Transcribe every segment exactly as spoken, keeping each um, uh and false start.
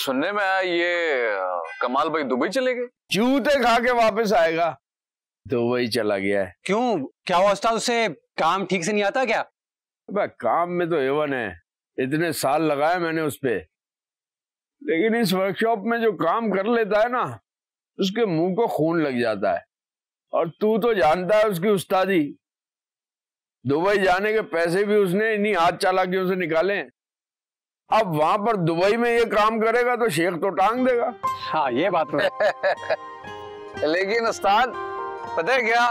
सुनने में आया ये कमाल भाई दुबई चले गए, जूते खा के वापस आएगा। दुबई चला गया है। क्यों, क्या हुआ उस्ताद, उसे काम ठीक से नहीं आता क्या? अबे काम में तो एवन है, इतने साल लगाए मैंने उस पे, लेकिन इस वर्कशॉप में जो काम कर लेता है ना उसके मुंह को खून लग जाता है। और तू तो जानता है उसकी उस्तादी, दुबई जाने के पैसे भी उसने इन्हीं हाथ चालाकियों से निकाले। अब वहां पर दुबई में ये काम करेगा तो शेख तो टांग देगा। हाँ ये बात है। लेकिन उस्ताद पता है क्या,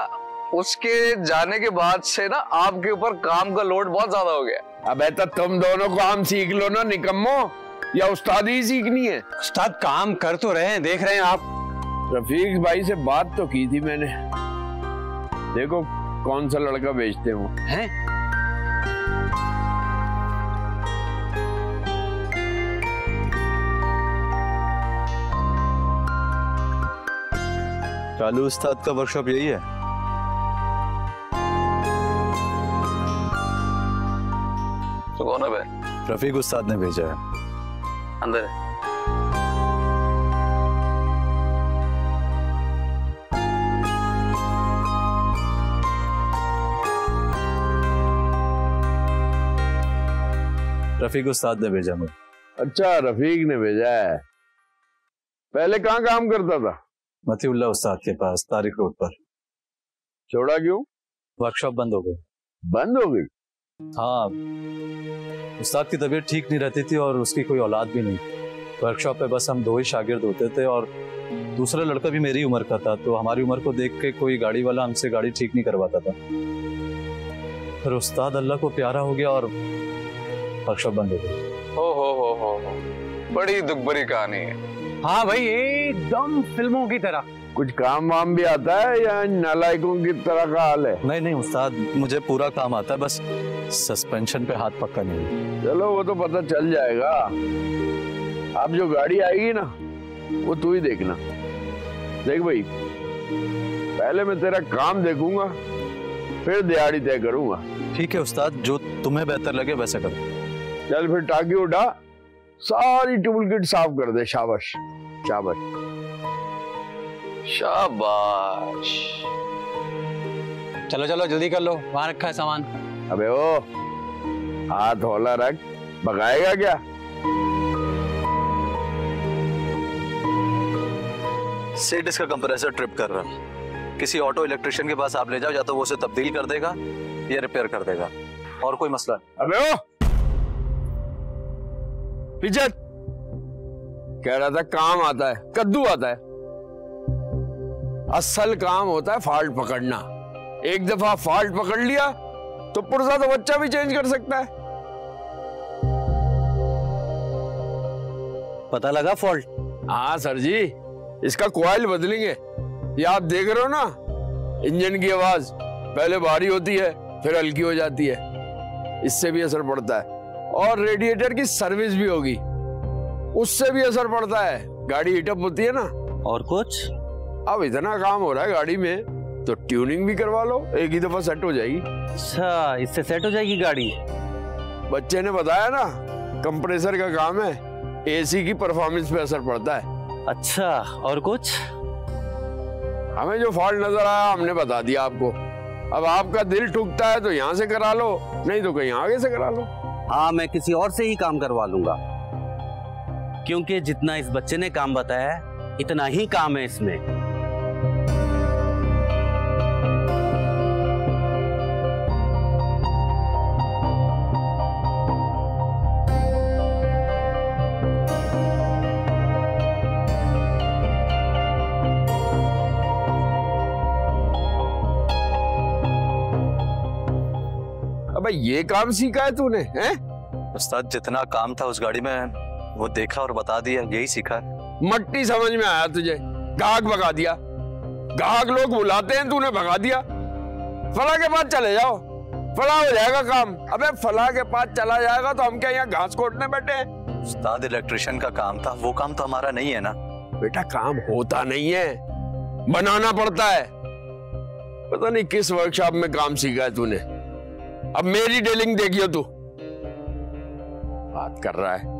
उसके जाने के बाद से ना आपके ऊपर काम का लोड बहुत ज्यादा हो गया। अब ऐसा तुम दोनों काम सीख लो ना निकम्मो, या उस्ताद ही सीखनी है? उस्ताद काम कर तो रहे हैं, देख रहे हैं आप। रफीक भाई से बात तो की थी मैंने, देखो कौन सा लड़का बेचते हो। हैं? चालू उस्ताद का वर्कशॉप यही है? तो कौन है भाई? रफीक उस्ताद ने भेजा है। अंदर है। रफीक उस्ताद ने भेजा मुझे। अच्छा रफीक ने भेजा है। पहले कहाँ काम करता था? मतीउल्ला उस्ताद के पास, तारिक रोड पर। छोड़ा क्यों? वर्कशॉप बंद हो गई। बंद हो गई? हाँ, उस्ताद की तबीयत ठीक नहीं रहती थी और उसकी कोई औलाद भी नहीं। वर्कशॉप पे बस हम दो ही शागिर्द होते थे और दूसरा लड़का भी मेरी उम्र का था, तो हमारी उम्र को देख के कोई गाड़ी वाला हमसे गाड़ी ठीक नहीं करवाता था। फिर उस्ताद अल्लाह को प्यारा हो गया और वर्कशॉप बंद हो गई। हो हो हो हो हो, बड़ी दुख भरी कहानी है। हाँ भाई एकदम फिल्मों की तरह। कुछ काम वाम भी आता है या नालायकों की तरह का हाल है? नहीं नहीं उस्ताद, मुझे पूरा काम आता है, बस सस्पेंशन पे हाथ पक्का नहीं। चलो वो तो पता चल जाएगा। अब जो गाड़ी आएगी ना वो तू ही देखना। देख भाई, पहले मैं तेरा काम देखूंगा फिर दिहाड़ी तय करूंगा। ठीक है उस्ताद, जो तुम्हें बेहतर लगे वैसे करो। चल फिर टाकी उठा, सारी टूल किट साफ कर दे। शाबाश शाबाश शाबाश। चलो चलो जल्दी कर लो, वहां रखा है सामान। अबे ओ हाथ होला रख, भगाएगा क्या? सेडिस का कंप्रेसर ट्रिप कर रहा है, किसी ऑटो इलेक्ट्रिशियन के पास आप ले जाओ, या तो वो उसे तब्दील कर देगा या रिपेयर कर देगा, और कोई मसला नहीं। अबे ओ पिजत कह रहा था काम आता है, कद्दू आता है। असल काम होता है फाल्ट पकड़ना। एक दफा फाल्ट पकड़ लिया तो पुर्जा तो बच्चा भी चेंज कर सकता है। पता लगा फॉल्ट? हाँ सर जी, इसका कॉइल बदलेंगे। ये आप देख रहे हो ना, इंजन की आवाज पहले भारी होती है फिर हल्की हो जाती है, इससे भी असर पड़ता है। और रेडिएटर की सर्विस भी होगी, उससे भी असर पड़ता है, गाड़ी हीटअप होती है ना। और कुछ? अब इतना काम हो रहा है गाड़ी में तो ट्यूनिंग भी करवा लो, एक ही दफा सेट हो जाएगी। अच्छा इससे सेट हो जाएगी गाड़ी? बच्चे ने बताया ना कंप्रेसर का काम है, एसी की परफॉर्मेंस पे असर पड़ता है। अच्छा और कुछ? हमें जो फॉल्ट नजर आया हमने बता दिया आपको। अब आपका दिल ठुकता है तो यहाँ से करा लो, नहीं तो कहीं आगे से करा लो। हाँ मैं किसी और से ही काम करवा लूंगा, क्योंकि जितना इस बच्चे ने काम बताया है इतना ही काम है इसमें। ये काम सीखा है तूने? हैं? उस्ताद जितना काम था उस गाड़ी में वो देखा और बता दिया, यही सीखा। मट्टी समझ में आया तुझे, गाहक भगा दिया। गाहक लोग बुलाते हैं, तूने भगा दिया। फला के पास चले जाओ, फला हो जाएगा काम। अबे फला के पास चला जाएगा तो हम क्या यहाँ घास कोटने बैठे हैं? उस्ताद इलेक्ट्रिशियन का काम था, वो काम तो हमारा नहीं है ना। बेटा काम होता नहीं है, बनाना पड़ता है। पता नहीं किस वर्कशॉप में काम सीखा है तूने। अब मेरी डीलिंग देखियो, तू बात कर रहा है।